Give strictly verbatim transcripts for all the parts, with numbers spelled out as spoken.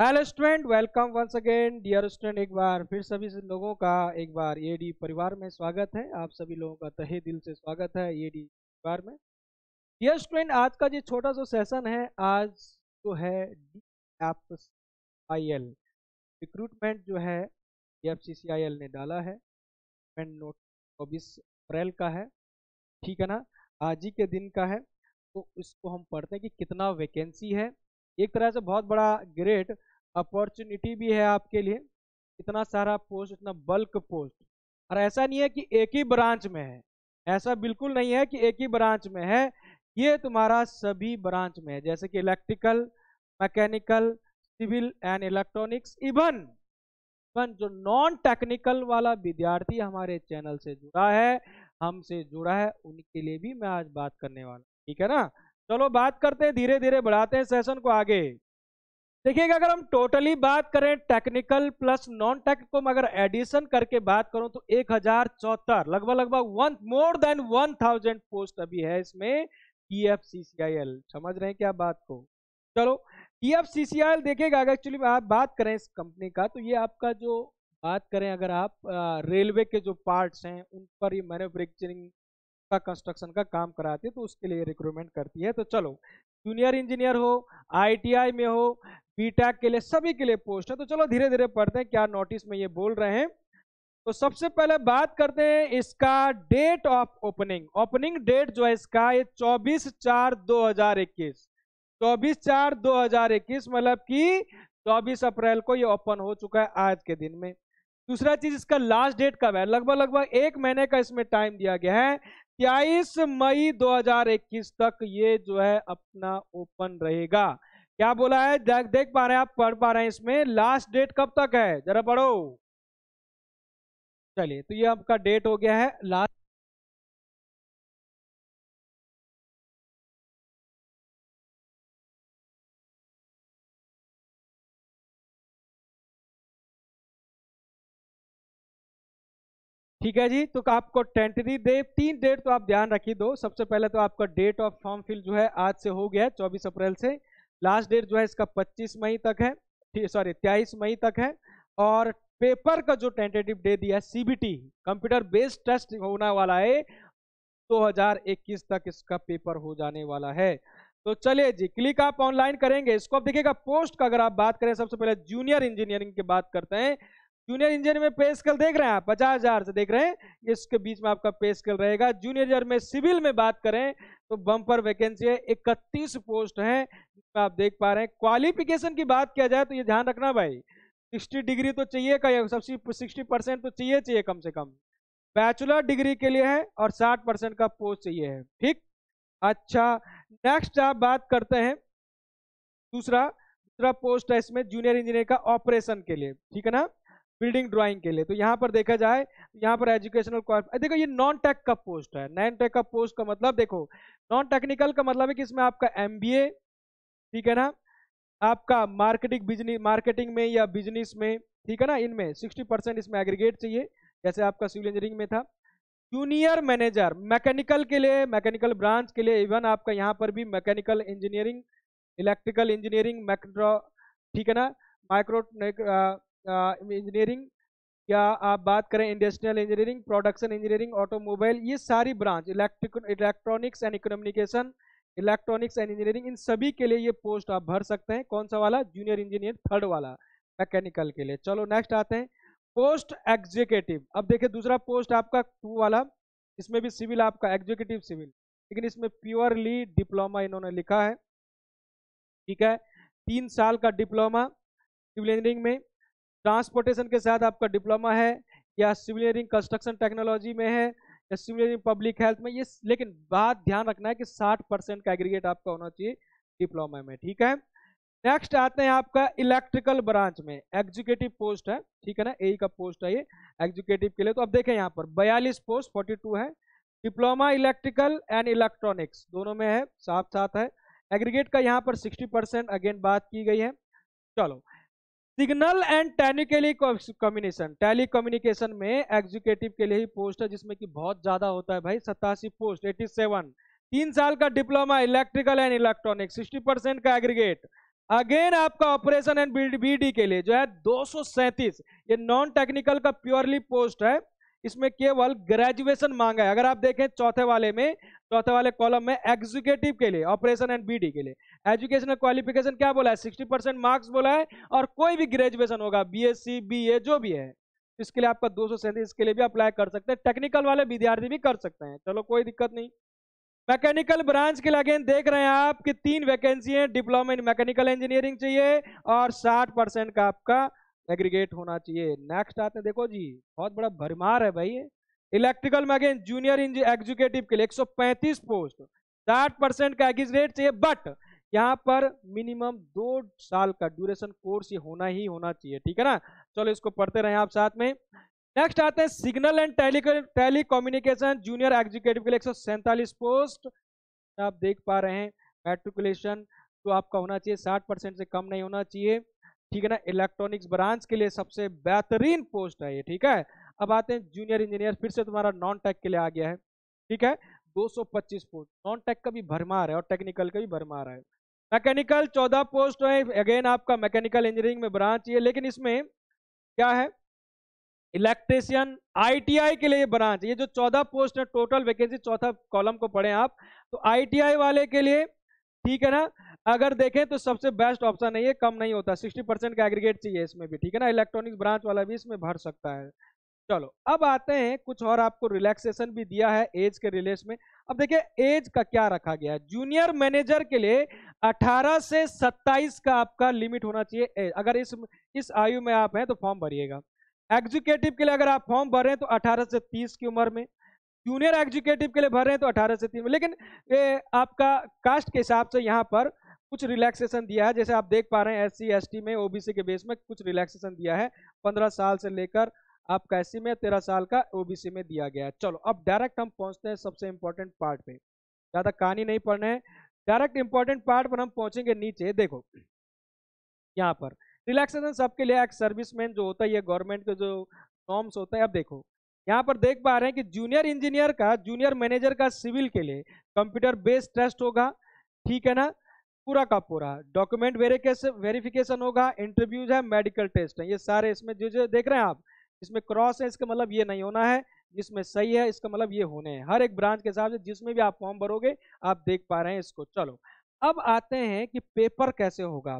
Hello student, welcome once again. Dear student, एक बार फिर सभी लोगों का एक बार ईएडी परिवार में स्वागत है। आप सभी लोगों का तहे दिल से स्वागत है ईएडी परिवार में। डियर स्टूडेंट, आज का जो छोटा सा सेशन है, आज जो है D F C C I L recruitment जो है D F C C I L ने डाला है, नोट चौबीस अप्रैल का है, ठीक है ना, आज ही के दिन का है। तो इसको हम पढ़ते हैं कि कितना वैकेंसी है। एक तरह से बहुत बड़ा ग्रेट अपॉर्चुनिटी भी है आपके लिए, इतना सारा पोस्ट, इतना बल्क पोस्ट। और ऐसा नहीं है कि एक ही ब्रांच में है, ऐसा बिल्कुल नहीं है कि एक ही ब्रांच में है, ये तुम्हारा सभी ब्रांच में है, जैसे कि electrical, mechanical, civil and electronics, even even जो नॉन टेक्निकल वाला विद्यार्थी हमारे चैनल से जुड़ा है, हमसे जुड़ा है, उनके लिए भी मैं आज बात करने वाला, ठीक है ना। चलो बात करते हैं, धीरे धीरे बढ़ाते हैं सेशन को आगे। देखिएगा, अगर हम टोटली बात करें टेक्निकल प्लस नॉन टेक्निकल को, अगर एडिशन करके बात करूं तो एक हजार चौहत्तर लगभग लगभग one more than one thousand post अभी है इसमें D F C C I L. समझ रहे हैं क्या बात को। चलो D F C C I L देखिएगा, अगर एक्चुअली आप बात करें इस कंपनी का, तो ये आपका जो बात करें, अगर आप रेलवे के जो पार्ट्स हैं उन पर ये मैन्युफैक्चरिंग का कंस्ट्रक्शन का काम कराती है, तो उसके लिए रिक्रूटमेंट करती है। तो चलो, जूनियर इंजीनियर हो, आई टी आई में हो, बी टेक के लिए, सभी के लिए पोस्ट है। तो चलो धीरे धीरे पढ़ते हैं क्या नोटिस में ये बोल रहे हैं। तो सबसे पहले बात करते हैं इसका date of opening. Opening date जो है इसका, ये चौबीस चार दो हजार इक्कीस, चौबीस चार दो हजार इक्कीस, मतलब कि चौबीस अप्रैल को ये ओपन हो चुका है आज के दिन में। दूसरा चीज, इसका लास्ट डेट कब है, लगभग लगभग एक महीने का इसमें टाइम दिया गया है, तेईस मई दो हजार इक्कीस तक ये जो है अपना ओपन रहेगा। क्या बोला है, देख पा रहे हैं आप, पढ़ पा रहे हैं, इसमें लास्ट डेट कब तक है, जरा पढ़ो। चलिए, तो ये आपका डेट हो गया है लास्ट। ठीक है जी। तो आपको टेंटेटिव डे, तीन डेट तो आप ध्यान रखिए दो। सबसे पहले तो आपका डेट ऑफ फॉर्म फिल जो है आज से हो गया है चौबीस अप्रैल से, लास्ट डेट जो है इसका पच्चीस मई तक है, सॉरी तेईस मई तक है। और पेपर का जो टेंटेटिव डे दिया है, C B T computer based test होने वाला है, दो हजार इक्कीस तक इसका पेपर हो जाने वाला है। तो चलिए जी, क्लिक आप ऑनलाइन करेंगे इसको। आप देखिएगा पोस्ट का अगर आप बात करें, सबसे पहले जूनियर इंजीनियरिंग की बात करते हैं। जूनियर इंजीनियर में पे स्केल देख रहे हैं आप, पचास हजार से देख रहे हैं, इसके बीच में आपका पे स्केल रहेगा। जूनियर इंजीनियर में सिविल में बात करें तो बम्पर वैकेंसी है, इकतीस पोस्ट हैं जिसमें आप देख पा रहे हैं। क्वालिफिकेशन की बात किया जाए तो ये ध्यान रखना भाई, सिक्सटी डिग्री तो चाहिए का, सबसे सिक्सटी परसेंट तो चाहिए चाहिए कम से कम, बैचलर डिग्री के लिए है, और साठ परसेंट का पोस्ट चाहिए है, ठीक। अच्छा, नेक्स्ट आप बात करते हैं, दूसरा दूसरा पोस्ट है इसमें जूनियर इंजीनियर का, ऑपरेशन के लिए, ठीक है ना, बिल्डिंग ड्राइंग के लिए। तो यहाँ पर देखा जाए, यहाँ पर एजुकेशनल क्वालिफिकेशन, देखो ये नॉन टेक का पोस्ट है। नॉन टेक का पोस्ट का मतलब देखो, नॉन टेक्निकल का मतलब है कि इसमें आपका एम बी ए, ठीक है ना, आपका मार्केटिंग बिजनेस, मार्केटिंग में या बिजनेस में, ठीक है ना, इनमें साठ परसेंट इसमें एग्रीगेट चाहिए, जैसे आपका सिविल इंजीनियरिंग में था। जूनियर मैनेजर मैकेनिकल के लिए, मैकेनिकल ब्रांच के लिए, इवन आपका यहाँ पर भी mechanical engineering, electrical engineering, macro, ठीक है ना, माइक्रो इंजीनियरिंग, या आप बात करें industrial engineering, production engineering, automobile, ये सारी branch, electric electronics and communication, electronics and engineering, इन सभी के लिए ये पोस्ट आप भर सकते हैं। कौन सा वाला, जूनियर इंजीनियर थर्ड वाला, मैकेनिकल के लिए। चलो नेक्स्ट आते हैं, पोस्ट एग्जीक्यूटिव। अब देखिए दूसरा पोस्ट आपका टू वाला, इसमें भी सिविल आपका एग्जीक्यूटिव सिविल, लेकिन इसमें प्योरली डिप्लोमा इन्होंने लिखा है, ठीक है, तीन साल का डिप्लोमा सिविल इंजीनियरिंग में, ट्रांसपोर्टेशन के साथ आपका डिप्लोमा है, या सिविल इंजीनियरिंग कंस्ट्रक्शन टेक्नोलॉजी में है, या सिविल इंजीनियरिंग पब्लिक हेल्थ में, ये। लेकिन बात ध्यान रखना है कि साठ परसेंट का एग्रीगेट आपका होना चाहिए डिप्लोमा में, ठीक है। नेक्स्ट आते हैं आपका इलेक्ट्रिकल ब्रांच में, एग्जीक्यूटिव पोस्ट है, ठीक है ना, ए का पोस्ट है ये एग्जीक्यूटिव के लिए। तो अब देखें यहाँ पर बयालीस पोस्ट, फोर्टी टू है, डिप्लोमा इलेक्ट्रिकल एंड इलेक्ट्रॉनिक्स दोनों में है, साथ साथ है, एग्रीगेट का यहाँ पर सिक्सटी परसेंट अगेन बात की गई है। चलो, signal and technically communication, telecommunication में एग्जीक्यूटिव के लिए ही पोस्ट है, जिसमें कि बहुत ज़्यादा होता है भाई, सतासी पोस्ट, सत्तासी, तीन साल का डिप्लोमा इलेक्ट्रिकल एंड इलेक्ट्रॉनिक्स, साठ परसेंट का एग्रीगेट, अगेन आपका ऑपरेशन एंड बीडी के लिए जो है दो सौ सैंतीस, ये नॉन टेक्निकल का प्योरली पोस्ट है, इसमें केवल ग्रेजुएशन मांगा है। अगर आप देखें चौथे वाले में, चौथे वाले कॉलम में एग्जीक्यूटिव के लिए ऑपरेशन एंड बीडी के लिए एजुकेशनल क्वालिफिकेशन क्या बोला है, सिक्सटी परसेंट मार्क्स बोला है, और कोई भी ग्रेजुएशन होगा बीएससी बीए जो भी है, इसके लिए आपका दो सौ सैंतीस के लिए भी अप्लाई कर सकते हैं, टेक्निकल वाले विद्यार्थी भी कर सकते हैं, चलो कोई दिक्कत नहीं। मैकेनिकल ब्रांच के लिए अगेन देख रहे हैं आप कि तीन वैकेंसी है, डिप्लोमा इन मैकेनिकल इंजीनियरिंग चाहिए और साठ परसेंट का आपका एग्रीगेट होना चाहिए। नेक्स्ट आते हैं, देखो जी बहुत बड़ा भरमार है भाई। इलेक्ट्रिकल में अगेन जूनियर एग्जीक्यूटिव के लिए एक सौ पैंतीस पोस्ट, साठ परसेंट का एग्रीगेट चाहिए, बट यहाँ पर मिनिमम दो साल का ड्यूरेशन कोर्स ये होना ही होना चाहिए, ठीक है ना। चलो इसको पढ़ते रहें आप साथ में। नेक्स्ट आते हैं signal and telecommunication junior executive के लिए एक सौ सैंतालीस पोस्ट, आप देख पा रहे हैं मेट्रिकुलेशन तो आपका होना चाहिए, साठ परसेंट से कम नहीं होना चाहिए, ठीक है ना। इलेक्ट्रॉनिक्स ब्रांच के लिए सबसे बेहतरीन पोस्ट है ये, ठीक है। अब आते हैं जूनियर इंजीनियर, फिर से तुम्हारा नॉन टेक के लिए आ गया है, ठीक है, दो सौ पच्चीस पोस्ट, नॉन टेक का भी भरमार है और टेक्निकल का भी भरमार है। मैकेनिकल चौदह पोस्ट है, अगेन आपका मैकेनिकल इंजीनियरिंग में ब्रांच है, लेकिन इसमें क्या है, इलेक्ट्रीशियन आईटीआई के लिए ब्रांच, ये जो चौदह पोस्ट है टोटल वैकेंसी, चौथा कॉलम को पढ़े आप तो आईटीआई वाले के लिए, ठीक है ना। अगर देखें तो सबसे बेस्ट ऑप्शन है ये, कम नहीं होता, सिक्सटी परसेंट का एग्रीगेट चाहिए इसमें भी, ठीक है ना। इलेक्ट्रॉनिक्स ब्रांच वाला भी इसमें भर सकता है। चलो अब आते हैं, कुछ और आपको रिलैक्सेशन भी दिया है एज के रिलेशन में। अब देखिए एज का क्या रखा गया है, जूनियर मैनेजर के लिए अठारह से सत्ताईस का आपका लिमिट होना चाहिए, अगर इस इस आयु में आप हैं तो फॉर्म भरिएगा। एग्जीक्यूटिव के लिए अगर आप फॉर्म भर रहे हैं तो अठारह से तीस की उम्र में, जूनियर एग्जीक्यूटिव के लिए भर रहे हैं तो अठारह से तीस में, लेकिन ये आपका कास्ट के हिसाब से यहाँ पर कुछ रिलैक्सेशन दिया है, जैसे आप देख पा रहे हैं एससी एसटी में ओबीसी के बेस में कुछ रिलैक्सेशन दिया है, पंद्रह साल से लेकर आपका एससी में, तेरह साल का ओबीसी में दिया गया है। चलो अब डायरेक्ट हम पहुंचते हैं सबसे इंपॉर्टेंट पार्ट पे, ज़्यादा कहानी नहीं पढ़ना है, डायरेक्ट इंपॉर्टेंट पार्ट पर हम पहुंचेंगे नीचे। देखो यहाँ पर रिलैक्सेशन सबके लिए, एक्स सर्विसमैन जो होता है ये गवर्नमेंट के जो नॉर्म्स होता है, अब देखो यहाँ पर देख पा रहे हैं कि जूनियर इंजीनियर का, जूनियर मैनेजर का सिविल के लिए कंप्यूटर बेस्ड टेस्ट होगा, ठीक है ना, पूरा का पूरा डॉक्यूमेंट वेरिफिकेशन होगा, इंटरव्यूज है, मेडिकल टेस्ट है, ये सारे इसमें जो जो देख रहे हैं आप, जिसमें क्रॉस है इसका मतलब ये नहीं होना है, जिसमें सही है इसका मतलब ये होने हैं, हर एक ब्रांच के हिसाब से जिसमें भी आप फॉर्म भरोगे आप देख पा रहे हैं इसको। चलो अब आते हैं कि पेपर कैसे होगा,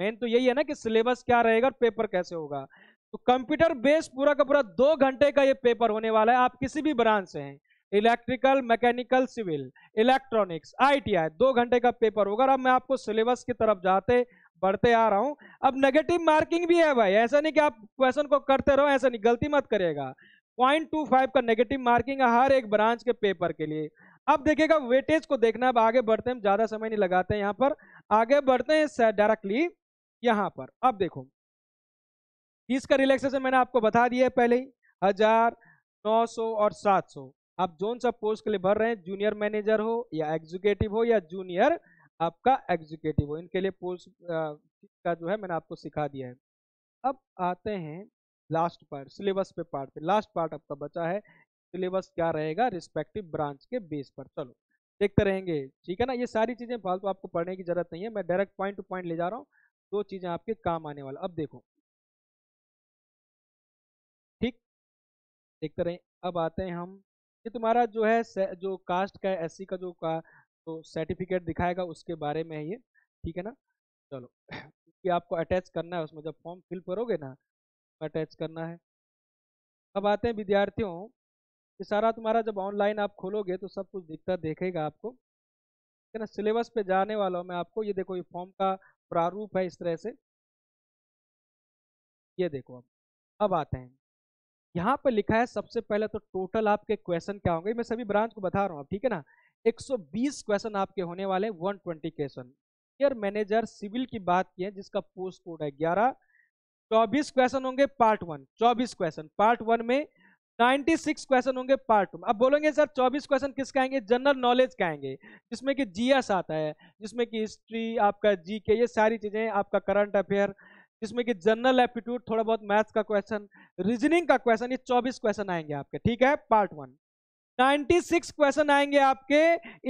मेन तो यही है ना कि सिलेबस क्या रहेगा और पेपर कैसे होगा। तो कंप्यूटर बेस्ड पूरा का पूरा दो घंटे का ये पेपर होने वाला है, आप किसी भी ब्रांच से हैं, electrical mechanical civil electronics ITI, दो घंटे का पेपर होगा। अब मैं आपको सिलेबस की तरफ जाते बढ़ते आ रहा हूं। अब नेगेटिव मार्किंग भी है भाई, ऐसा नहीं कि आप क्वेश्चन को करते रहो, ऐसा नहीं, गलती मत करिएगा, पॉइंट टू फाइव का नेगेटिव मार्किंग है हर एक ब्रांच के पेपर के लिए। अब देखिएगा वेटेज को देखना, अब आगे बढ़ते हैं, ज्यादा समय नहीं लगाते हैं यहाँ पर, आगे बढ़ते हैं डायरेक्टली यहाँ पर। अब देखो इसका रिलैक्सेशन मैंने आपको बता दिया है पहले ही, हजार नौ सौ और सात सौ आप जोन सा पोस्ट के लिए भर रहे हैं, जूनियर मैनेजर हो या एग्जीक्यूटिव हो या जूनियर आपका एग्जीक्यूटिव हो, इनके लिए पोस्ट का जो है मैंने आपको सिखा दिया है। अब आते हैं लास्ट पार्ट, सिलेबस पे पार्ट पे, लास्ट पार्ट आपका बचा है सिलेबस क्या रहेगा रिस्पेक्टिव ब्रांच के बेस पर, चलो देखते रहेंगे, ठीक है ना। ये सारी चीज़ें फालतू आपको पढ़ने की जरूरत नहीं है, मैं डायरेक्ट पॉइंट टू पॉइंट ले जा रहा हूँ, दो चीज़ें आपके काम आने वाला। अब देखो ठीक देखते रहें। अब आते हैं हम, ये तुम्हारा जो है जो कास्ट का एस सी का जो का तो सर्टिफिकेट दिखाएगा उसके बारे में है ये, ठीक है ना। चलो कि आपको अटैच करना है उसमें, जब फॉर्म फिल करोगे ना अटैच करना है। अब आते हैं विद्यार्थियों, ये सारा तुम्हारा जब ऑनलाइन आप खोलोगे तो सब कुछ दिखता देखेगा आपको, ठीक है ना। सिलेबस पे जाने वाला हूँ मैं आपको, ये देखो ये फॉर्म का प्रारूप है इस तरह से, ये देखो। अब अब आते हैं यहाँ पर लिखा है सबसे पहले तो टोटल आपके क्वेश्चन क्या होंगे, मैं सभी ब्रांच को बता रहा हूँ, ठीक है ना। एक सौ बीस क्वेश्चन आपके होने वाले, एक सौ बीस क्वेश्चन। यार मैनेजर सिविल की बात की है जिसका पोस्ट कोड है ग्यारह, चौबीस क्वेश्चन होंगे पार्ट वन, चौबीस क्वेश्चन पार्ट वन में, छियानवे क्वेश्चन होंगे पार्ट टू। अब बोलेंगे सर चौबीस क्वेश्चन किसके आएंगे, जनरल नॉलेज के आएंगे, जिसमें कि जीएस आता है, जिसमें कि हिस्ट्री आपका जीके, ये सारी चीज़ें आपका करंट अफेयर, जिसमें कि जनरल एप्टीट्यूड, थोड़ा बहुत मैथ्स का क्वेश्चन, रीजनिंग का क्वेश्चन, ये चौबीस क्वेश्चन आएंगे आपके, ठीक है, पार्ट वन। छियानवे क्वेश्चन आएंगे आपके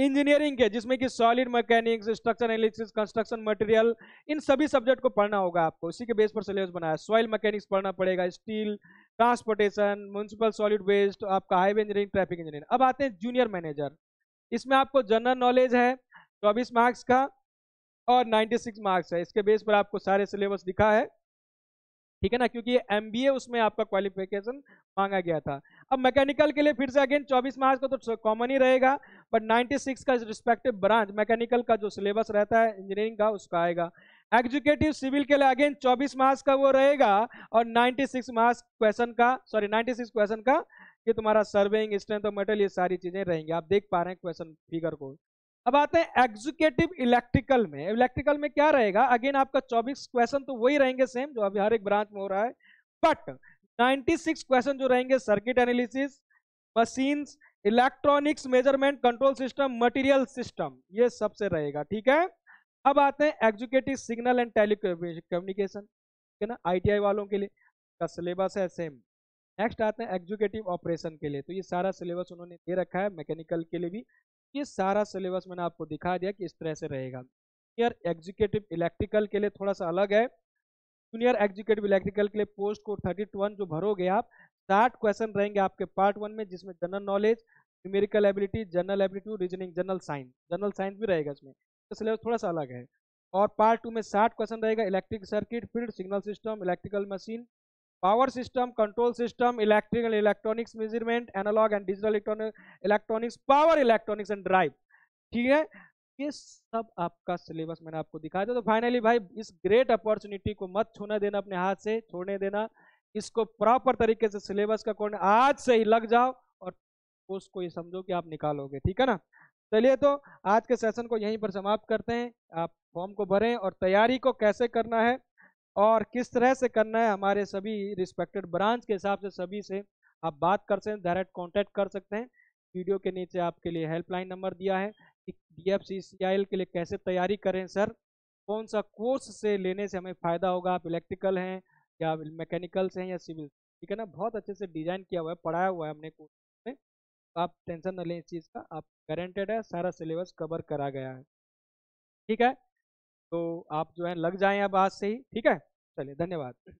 इंजीनियरिंग के, जिसमें कि solid mechanics, structure analysis, construction material, इन सभी सब्जेक्ट को पढ़ना होगा आपको। इसी के बेस पर सिलेबस बनाया, सॉइल मैकेनिक्स पढ़ना पड़ेगा, steel, transportation, municipal solid waste, आपका हाईवे इंजीनियरिंग, ट्रैफिक इंजीनियरिंग। अब आते हैं जूनियर मैनेजर, इसमें आपको जनरल नॉलेज है चौबीस मार्क्स का और नाइन्टी सिक्स मार्क्स है। इसके बेस पर आपको सारे सिलेबस दिखा है, ठीक है ना, क्योंकि एम बी ए उसमें आपका क्वालिफिकेशन मांगा गया था। अब मैकेनिकल के लिए फिर से अगेन चौबीस मार्च को तो कॉमन ही रहेगा, बट छियानवे का रिस्पेक्टिव ब्रांच मैकेनिकल का जो सिलेबस रहता है इंजीनियरिंग का उसका आएगा। एग्जीक्यूटिव सिविल के लिए अगेन चौबीस मार्च का वो रहेगा और छियानवे मार्क्स क्वेश्चन का सॉरी छियानवे क्वेश्चन का ये तुम्हारा सर्वेइंग, स्ट्रेंथ ऑफ मटेरियल, ये सारी चीज़ें रहेंगी। आप देख पा रहे हैं क्वेश्चन फिगर को। अब आते हैं एग्जीक्यूटिव इलेक्ट्रिकल में। इलेक्ट्रिकल में क्या रहेगा, अगेन आपका चौबीस क्वेश्चन तो वही रहेंगे सेम जो अभी हर एक ब्रांच में हो रहा है, बट छियानवे क्वेश्चन जो रहेंगे circuit analysis, machines, electronics, measurement, control system, material system, ये सबसे रहेगा, ठीक है। अब आते हैं एग्जीक्यूटिव सिग्नल एंड टेलीकम्युनिकेशन, ठीक है ना, आईटीआई वालों के लिए का सिलेबस है सेम। नेक्स्ट आते हैं एग्जीक्यूटिव ऑपरेशन के लिए, तो ये सारा सिलेबस उन्होंने दे रखा है। मैकेनिकल के लिए भी ये सारा सिलेबस मैंने आपको दिखा दिया कि इस तरह से रहेगा। जूनियर एग्जीक्यूटिव इलेक्ट्रिकल के लिए थोड़ा सा अलग है। जूनियर एग्जीक्यूटिव इलेक्ट्रिकल के लिए पोस्ट कोड थर्टी वन जो भरोगे आप, साठ क्वेश्चन रहेंगे आपके पार्ट वन में, जिसमें general knowledge, numerical ability, general aptitude, reasoning, general science, general science भी रहेगा इसमें, तो सिलेबस थोड़ा सा अलग है। और पार्ट टू में साठ क्वेश्चन रहेगा electric circuit, field, signal system, electrical machine, power system, control system, electrical electronics, measurement, analog and digital electronics, power electronics and drive, ठीक है। ये सब आपका सिलेबस मैंने आपको दिखाया था। तो फाइनली भाई, इस ग्रेट अपॉर्चुनिटी को मत छूने देना, अपने हाथ से छोड़ने देना, इसको प्रॉपर तरीके से सिलेबस का कोड आज से ही लग जाओ और उसको ये समझो कि आप निकालोगे, ठीक है ना। चलिए तो आज के सेशन को यहीं पर समाप्त करते हैं। आप फॉर्म को भरें और तैयारी को कैसे करना है और किस तरह से करना है, हमारे सभी रिस्पेक्टेड ब्रांच के हिसाब से सभी से आप बात कर सकते हैं, डायरेक्ट कांटेक्ट कर सकते हैं। वीडियो के नीचे आपके लिए हेल्पलाइन नंबर दिया है कि D F C C I L के लिए कैसे तैयारी करें सर, कौन सा कोर्स से लेने से हमें फ़ायदा होगा, आप इलेक्ट्रिकल हैं या मैकेनिकल से हैं या सिविल, ठीक है ना। बहुत अच्छे से डिज़ाइन किया हुआ है, पढ़ाया हुआ है हमने कोर्स में, तो आप टेंशन न लें इस चीज़ का, आप गारंटेड है, सारा सिलेबस कवर करा गया है, ठीक है। तो आप जो है लग जाएं अब आज से ही, ठीक है। चलिए, धन्यवाद।